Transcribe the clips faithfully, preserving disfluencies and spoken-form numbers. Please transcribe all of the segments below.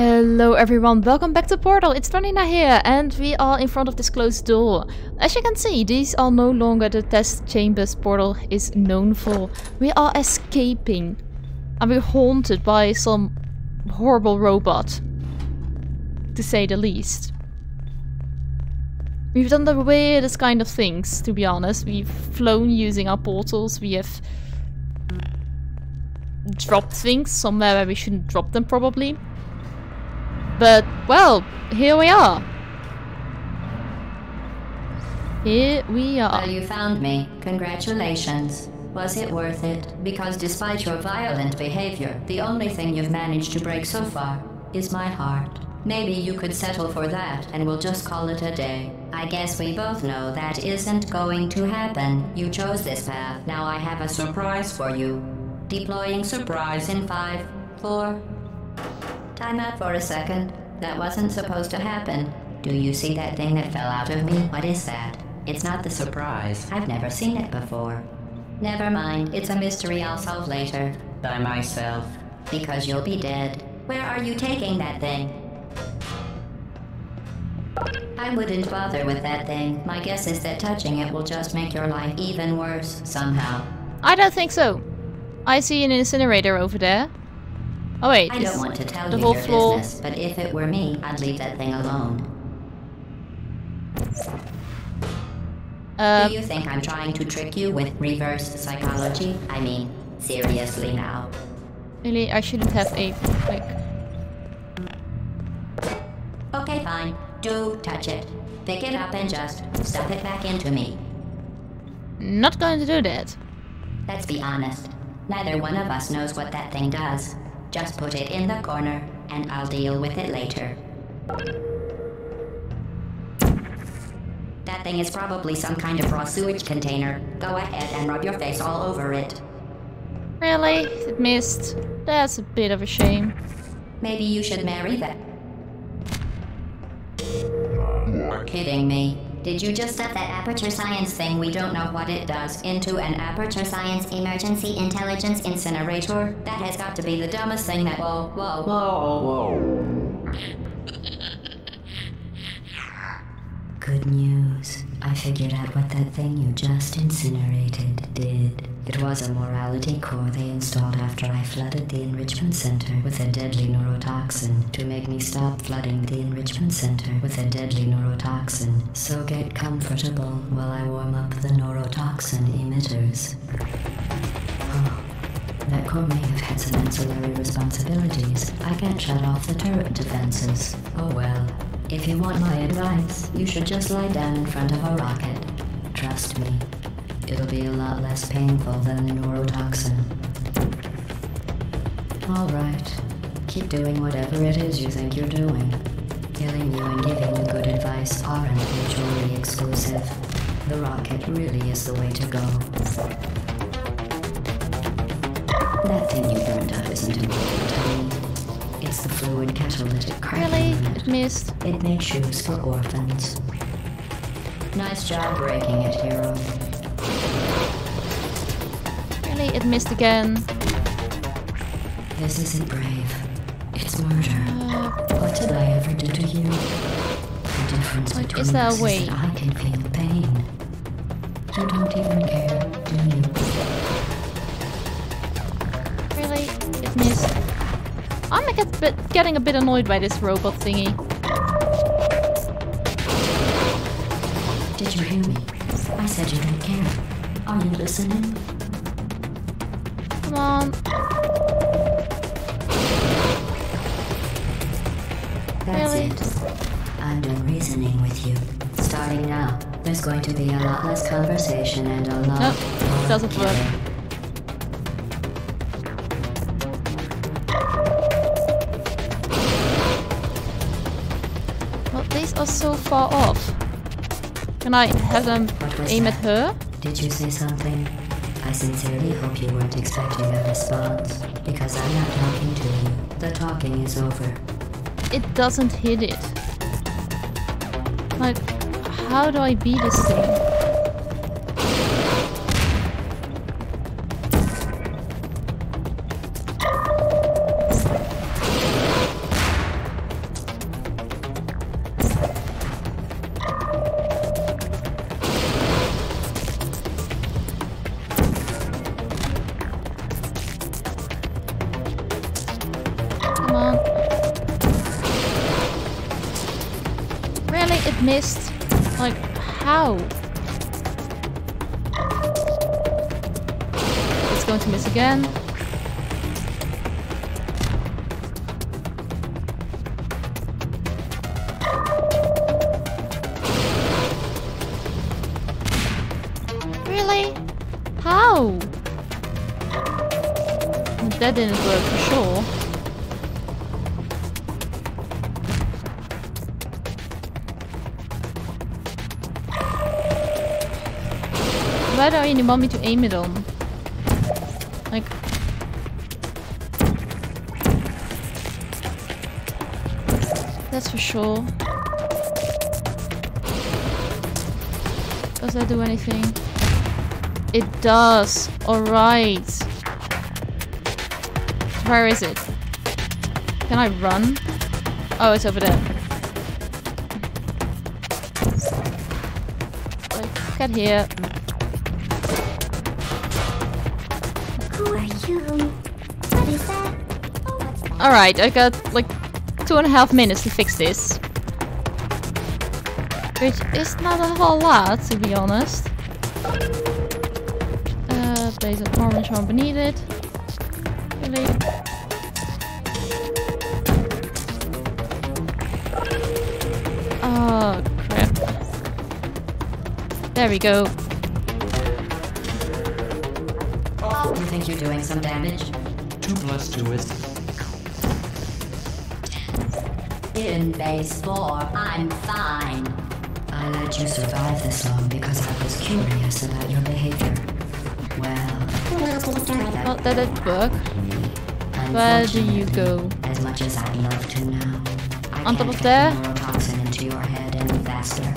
Hello everyone, welcome back to Portal, it's Dranina here and we are in front of this closed door. As you can see, these are no longer the test chambers Portal is known for. We are escaping and we're haunted by some horrible robot, to say the least. We've done the weirdest kind of things, to be honest. We've flown using our portals, we have dropped things somewhere where we shouldn't drop them probably. But, well, here we are. Here we are. Well, you found me. Congratulations. Was it worth it? Because despite your violent behavior, the only thing you've managed to break so far is my heart. Maybe you could settle for that and we'll just call it a day. I guess we both know that isn't going to happen. You chose this path. Now I have a surprise for you. Deploying surprise in five, four... Time out for a second. That wasn't supposed to happen. Do you see that thing that fell out of me? What is that? It's not the surprise. I've never seen it before. Never mind. It's a mystery I'll solve later. By myself. Because you'll be dead. Where are you taking that thing? I wouldn't bother with that thing. My guess is that touching it will just make your life even worse somehow. I don't think so. I see an incinerator over there. Oh wait, I don't want to tell you your business, but if it were me, I'd leave that thing alone. Uh, Do you think I'm trying to trick you with reverse psychology? I mean, seriously now. Really, I shouldn't have a quick... Okay, fine. Do touch it. Pick it up and just stuff it back into me. Not going to do that. Let's be honest. Neither one of us knows what that thing does. Just put it in the corner, and I'll deal with it later. That thing is probably some kind of raw sewage container. Go ahead and rub your face all over it. Really? It missed. That's a bit of a shame. Maybe you should marry that. You're kidding me. Did you just stuff that Aperture Science thing we don't know what it does into an Aperture Science emergency intelligence incinerator? That has got to be the dumbest thing that- Whoa, whoa, whoa, whoa. Good news. I figured out what that thing you just incinerated did. It was a morality core they installed after I flooded the enrichment center with a deadly neurotoxin to make me stop flooding the enrichment center with a deadly neurotoxin. So get comfortable while I warm up the neurotoxin emitters. Oh, that core may have had some ancillary responsibilities. I can't shut off the turret defenses. Oh well. If you want my advice, you should just lie down in front of a rocket. Trust me. It'll be a lot less painful than the neurotoxin. Alright. Keep doing whatever it is you think you're doing. Healing you and giving you good advice aren't mutually exclusive. The rocket really is the way to go. That thing you burned up isn't important to me. It's the fluid catalytic cracking. Really? It missed. It makes shoes for orphans. Nice job breaking it, hero. Really? It missed again. This isn't brave. It's murder. Uh, what did I ever do to you? The difference like, between is there us a way? Is that I can feel pain. You don't even care, do you? Really? It missed. I'm get bit, getting a bit annoyed by this robot thingy. Did you hear me? I said you don't care. Are you listening? Come on. That's really? It. I'm done reasoning with you. Starting now, there's going to be a lot less conversation and a lot. Nope, it doesn't work. Well, these are so far off. Can I have them aim that? At her? Did you say something? I sincerely hope you weren't expecting a response, because I'm not talking to you. The talking is over. It doesn't hit it. Like, how do I beat this thing? it missed. Like, how? It's going to miss again. Really? How? That didn't work for sure. Why don't you want me to aim it on? Like... That's for sure. Does that do anything? It does! Alright! Where is it? Can I run? Oh, it's over there. Like, get here. Alright, I got like two and a half minutes to fix this. Which is not a whole lot, to be honest. Uh, place of orange one beneath it. Really? Oh, crap. There we go. You think you're doing some damage? Two plus two is in base four. I'm fine. I let you survive this long because I was curious about your behavior. Well, not that it worked. Where do you go? As much as I'd love to know. On top of there? Neurotoxin into your head any faster.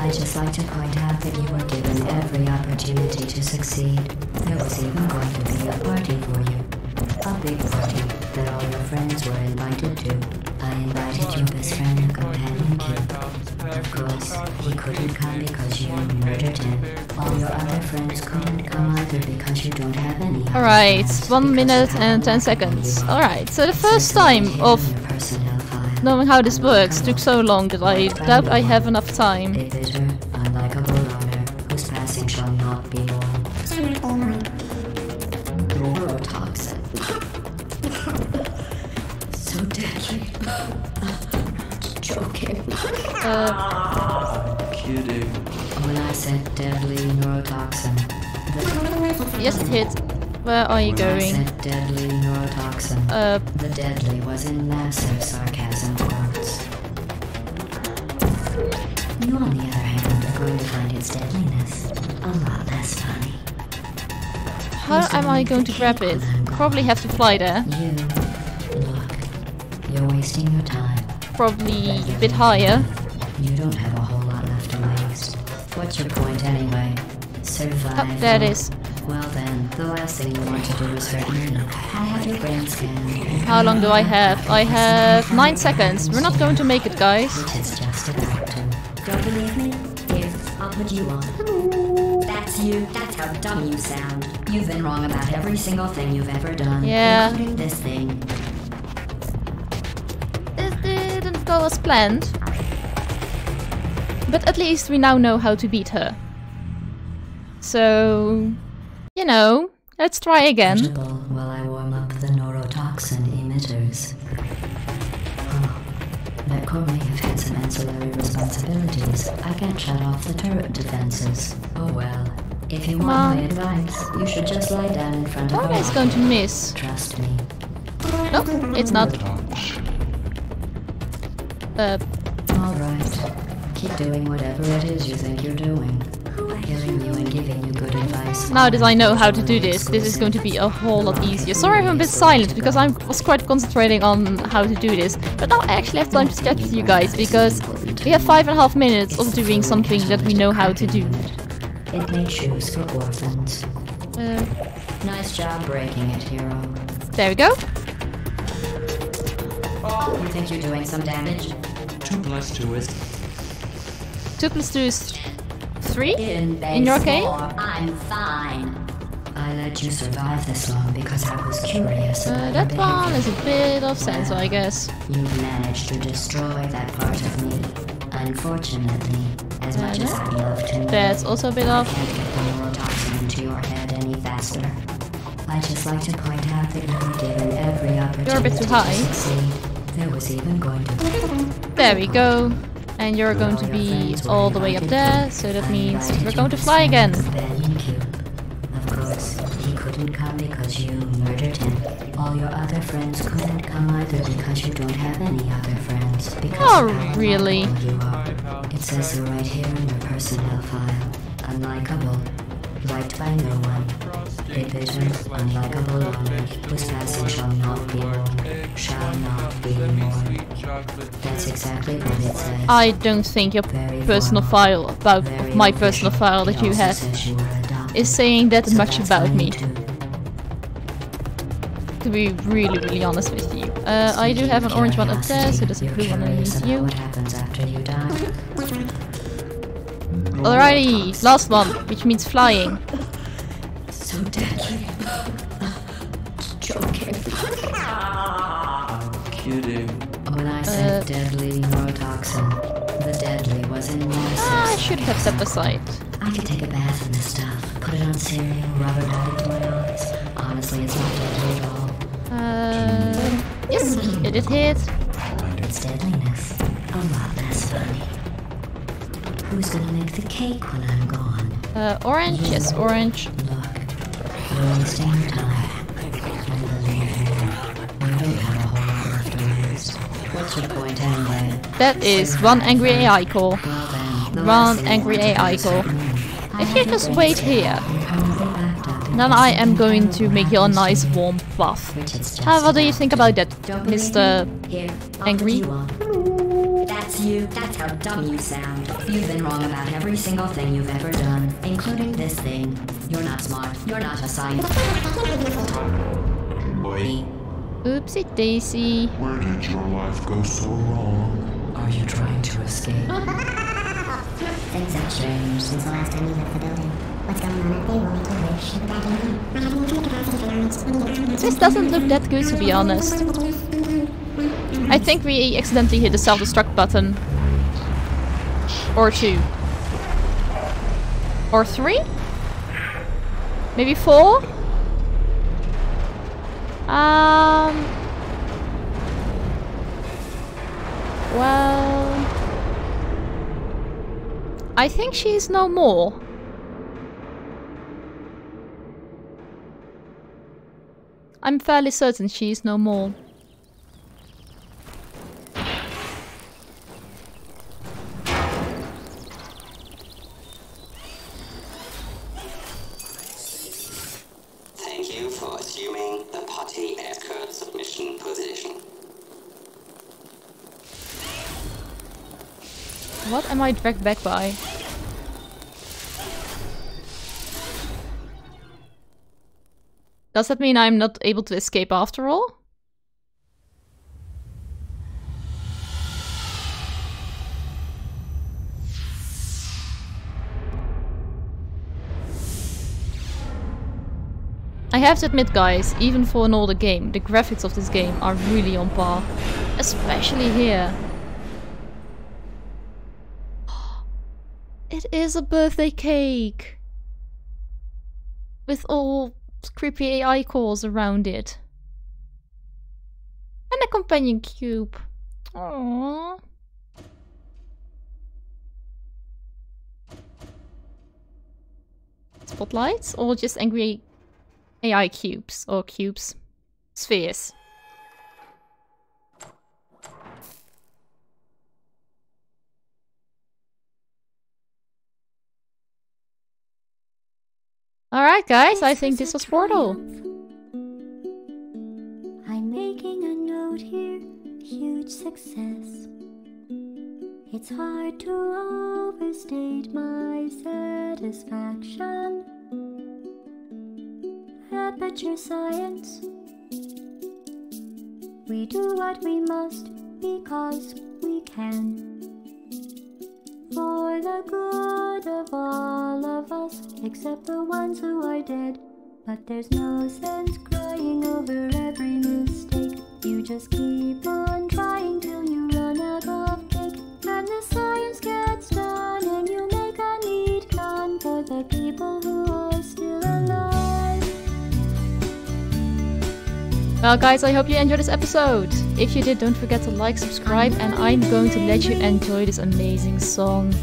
I'd just like to point out that you were given every opportunity to succeed. There was even going to be a party for you. A big party that all your friends were invited to. I invited your best friend and companion, Keith. Of course, he couldn't come because you murdered him. All your other friends couldn't come either because you don't have any. Alright, one minute and ten seconds. Alright, so the first time of knowing how this works took so long that I doubt I have enough time. A bitter, unlikable loner whose passing shall not be known. Neurotoxin. So deadly. Joking. Uh. Kidding. When I said deadly neurotoxin. Yes, it hit. Where are you when going? I said deadly neurotoxin. Uh. The deadly was in massive sarcasm words. You, on the other hand, are going to find its deadliness a lot less funny. How Who's am I going to grab it? Probably have to fly there. You, look, you're wasting your time. Probably a bit higher. You don't have a whole lot left to waste. What's your point anyway? Survive. Oh, there it is. Well then, the last thing you want to do is hurt me. I have your brain scan. How long do I have? I have nine seconds. We're not going to make it, guys. It is just a victim. Don't believe me? Here, I'll put you on. Hello. That's you. That's how dumb you sound. You've been wrong about every single thing you've ever done. Yeah. Including this thing. It didn't go as planned. But at least we now know how to beat her. So... You know, let's try again. While I warm up the neurotoxin emitters. Oh, that core may have had some ancillary responsibilities. I can't shut off the turret defenses. Oh well. If you want my advice, you should just lie down in front of me. Oh, it's going to miss. Trust me. Nope, it's not. Uh. Alright. Keep doing whatever it is you think you're doing. Giving you and giving you good advice. Now that I know how to do this, this is going to be a whole lot easier. Sorry if I'm a bit silent, because I was quite concentrating on how to do this. But now I actually have time to chat with you guys, because we have five and a half minutes of doing something that we know how to do. It made shoes for orphans. Uh, nice job breaking it, hero. There we go. Oh, you think you're doing some damage? Two plus two is... Two plus two is... Three? In, in your case? I'm fine. I let you survive this long because I was curious. Uh, that one is a bit off sensor, well, I guess. You managed to destroy that part of me. I Unfortunately, as much as I'd love to, there's also a bit of. I can't get the neurotoxin into your head any faster. I just like to point out that you were given every opportunity. You're a bit too high. There was even going to be. There we go. And you're going to be all the way up there, so that means we're going to fly again. Of course, he couldn't come because you murdered him. All your other friends couldn't come either because you don't have any other friends. Oh, really? It says so right here in your personnel file. Unlikable. Liked by no one. They bitter, unlikable only, whose passing shall not be known. Shall not be known. That's exactly what it says. I don't think your personal file about my personal file that you had is saying that much about me. To be really, really honest with you. Uh, I do have an orange one up there, so there's a blue one underneath you. Alrighty, last one, which means flying. So deadly. Joking. I'm kidding. When I said uh, deadly neurotoxin, the deadly was in my system. I should have set aside. I could take a bath in this stuff, put it on cereal, rubber it to my eyes. Honestly, it's not deadly at all. Uh, yes, it did hit. But its deadliness, a lot less funny. Who's gonna make the cake when I'm gone? Uh, orange? Yes, orange. Wasting your time. I believe you. I don't have a whole lot left on this. What's your point anyway? That is one angry A I call. One angry A I call. If you just wait here, then I am going to make you a nice warm bath. How what do you think about that, Mister Angry? That's you. That's how dumb you sound. You've been wrong about every single thing you've ever done, including this thing. You're not smart. You're not a scientist. Boy. Oopsie daisy. Where did your life go so wrong? Are you trying to escape? Things have changed since the last time you left the building. What's going on at the moment? I wish you were back in here. This doesn't look that good, to be honest. I think we accidentally hit the self-destruct button. Or two. Or three? Maybe four? Um... Well... I think she is no more. I'm fairly certain she is no more. What am I dragged back by? Does that mean I'm not able to escape after all? I have to admit, guys, even for an older game, the graphics of this game are really on par. Especially here. It is a birthday cake! With all creepy A I calls around it. And a companion cube. Aww. Spotlights? Or just angry A I cubes? Or cubes? Spheres. Alright guys, I think this was Portal. I'm making a note here, huge success. It's hard to overstate my satisfaction. Aperture Science. We do what we must, because we can. For the good of all of us, except the ones who are dead. But there's no sense crying over every mistake. You just keep on trying till you run out of cake. And the science Well guys, I hope you enjoyed this episode. If you did, don't forget to like, subscribe, and I'm going to let you enjoy this amazing song.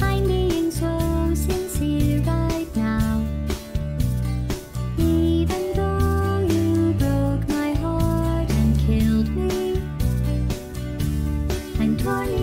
I'm being so sincere right now, even though you broke my heart and killed me. I'm torn.